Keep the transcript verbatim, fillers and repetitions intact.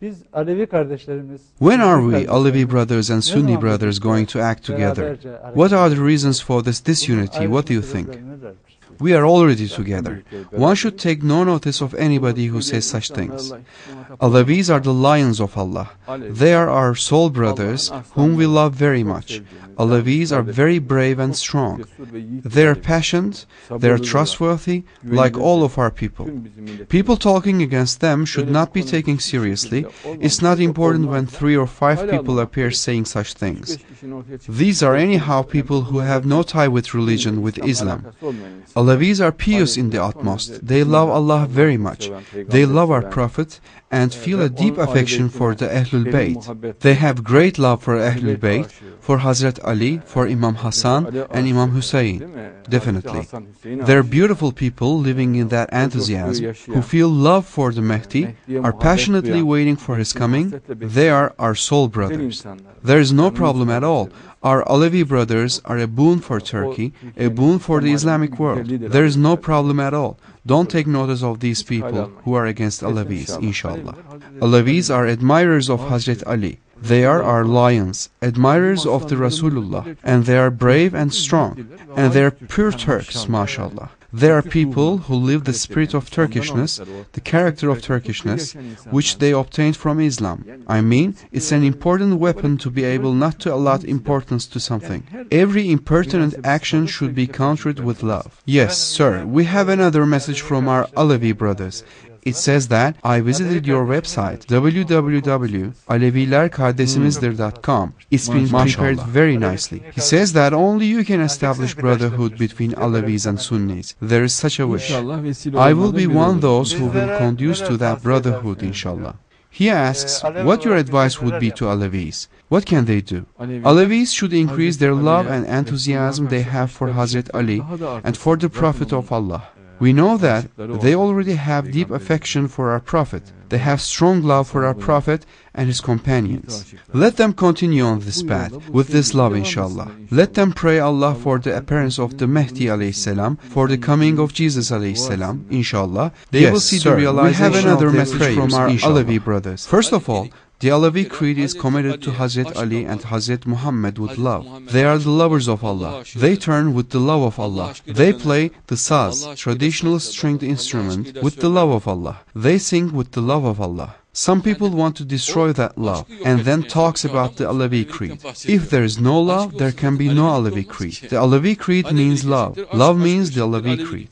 When are we, Alevi brothers and Sunni brothers, going to act together? What are the reasons for this disunity? What do you think? We are already together. One should take no notice of anybody who says such things. Alevis are the lions of Allah. They are our soul brothers, whom we love very much. Alevis are very brave and strong. They are patient, they are trustworthy, like all of our people. People talking against them should not be taken seriously. It's not important when three or five people appear saying such things. These are anyhow people who have no tie with religion, with Islam. Alevis are pious in the utmost. They love Allah very much. They love our Prophet and feel a deep affection for the Ahlul Bayt. They have great love for Ahlul Bayt, for Hazrat Ali, for Imam Hassan and Imam Hussein, definitely. They're beautiful people living in that enthusiasm, who feel love for the Mahdi, are passionately waiting for his coming. They are our soul brothers. There is no problem at all. Our Alevi brothers are a boon for Turkey, a boon for the Islamic world. There is no problem at all. Don't take notice of these people who are against Alevis, inshallah. Alevis are admirers of Hazrat Ali. They are our lions, admirers of the Rasulullah, and they are brave and strong, and they are pure Turks, MashaAllah. They are people who live the spirit of Turkishness, the character of Turkishness, which they obtained from Islam. I mean, it's an important weapon to be able not to allot importance to something. Every impertinent action should be countered with love. Yes, sir, we have another message from our Alevi brothers. It says that, I visited your website, w w w dot aleviler kardesimizdir dot com. It's been prepared very nicely. He says that only you can establish brotherhood between Alevis and Sunnis. There is such a wish. I will be one of those who will conduce to that brotherhood, inshallah. He asks, what your advice would be to Alevis? What can they do? Alevis should increase their love and enthusiasm they have for Hazrat Ali and for the Prophet of Allah. We know that they already have deep affection for our Prophet. They have strong love for our Prophet and his companions. Let them continue on this path, with this love, inshallah. Let them pray Allah for the appearance of the Mahdi alayhi salam, for the coming of Jesus alayhi salam, inshallah. They yes, will see sir, the realization we have another message prayers, from our inshallah. Alevi brothers. First of all, the Alevi creed is committed to Hazrat Ali and Hazrat Muhammad with love. They are the lovers of Allah. They turn with the love of Allah. They play the saz, traditional stringed instrument, with the love of Allah. They sing with the love of Allah. Some people want to destroy that love and then talks about the Alevi creed. If there is no love, there can be no Alevi creed. The Alevi creed means love. Love means the Alevi creed.